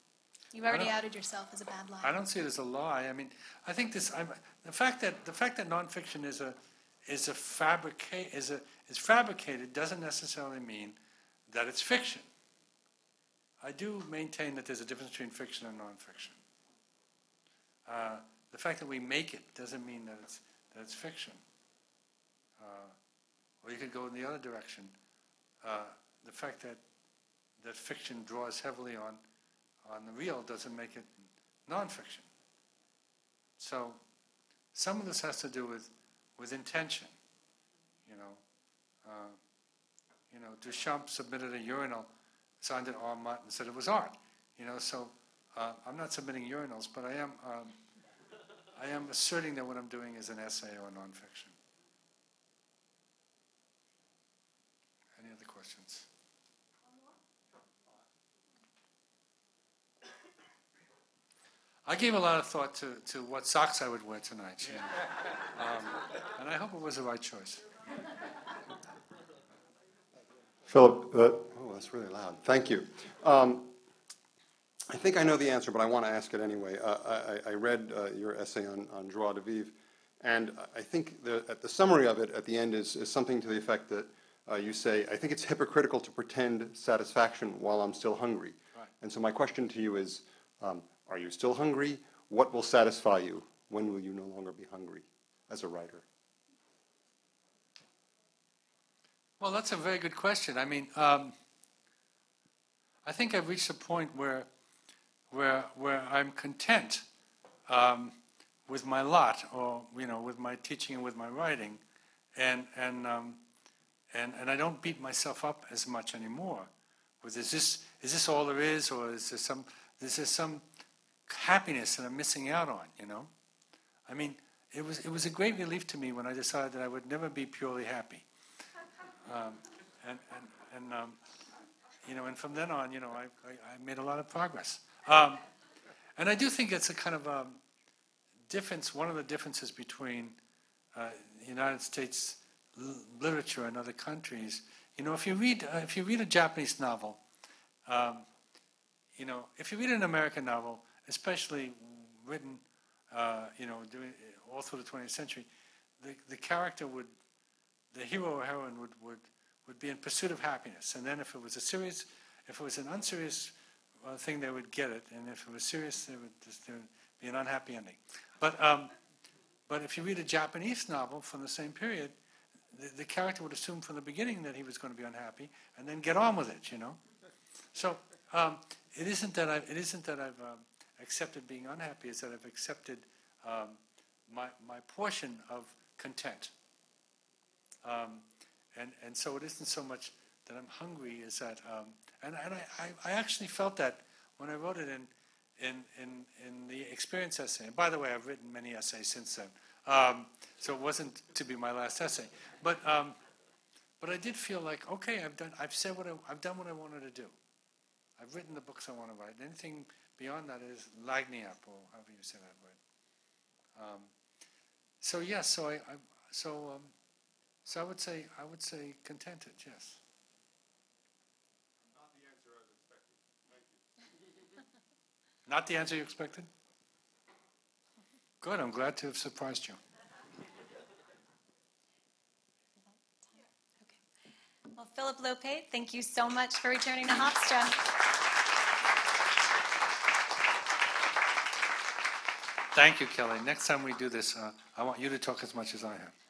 You've already outed yourself as a bad lie. I don't see it as a lie. I mean, I think this. The fact that nonfiction is fabricated doesn't necessarily mean that it's fiction. I do maintain that there's a difference between fiction and nonfiction. The fact that we make it doesn't mean that it's fiction. Or you could go in the other direction. The fact that fiction draws heavily on the real doesn't make it nonfiction. So some of this has to do with intention. Duchamp submitted a urinal, signed it Armat, and said it was art. So I'm not submitting urinals, but I am asserting that what I'm doing is an essay or nonfiction. Any other questions? I gave a lot of thought to what socks I would wear tonight, and I hope it was the right choice. Philip, that's really loud. Thank you. I think I know the answer, but I want to ask it anyway. I read your essay on joie de vivre, and I think the summary of it at the end is something to the effect that you say, I think it's hypocritical to pretend satisfaction while I'm still hungry. Right. And so my question to you is, are you still hungry? What will satisfy you? When will you no longer be hungry as a writer? Well, that's a very good question. I mean, I think I've reached a point where I'm content with my lot, or with my teaching and with my writing, and I don't beat myself up as much anymore. With is this all there is, or is there some? This is some happiness that I'm missing out on, I mean, it was a great relief to me when I decided that I would never be purely happy. And from then on, I made a lot of progress. And I do think it's a kind of difference, one of the differences between United States literature and other countries. If you read a Japanese novel, You know, if you read an American novel, especially written, you know, all through the 20th century, the character would, the hero or heroine would be in pursuit of happiness. And then if it was a serious, if it was an unserious thing, they would get it. And if it was serious, there would be an unhappy ending. But if you read a Japanese novel from the same period, the character would assume from the beginning that he was going to be unhappy and then get on with it, you know? So it isn't that I've accepted being unhappy, it's that I've accepted my portion of content. And so it isn't so much that I'm hungry as that, and I actually felt that when I wrote it in the experience essay. And by the way, I've written many essays since then. So it wasn't to be my last essay, but I did feel like, okay, I've done what I wanted to do. I've written the books I want to write. Anything beyond that is lagniappe, or however you say that word. So yes, yeah, so I would say contented, yes. Not the answer I was expecting. Thank you. Not the answer you expected? Good, I'm glad to have surprised you. Okay. Well, Philip Lopate, thank you so much for returning to Hofstra. Thank you, Kelly. Next time we do this, I want you to talk as much as I have.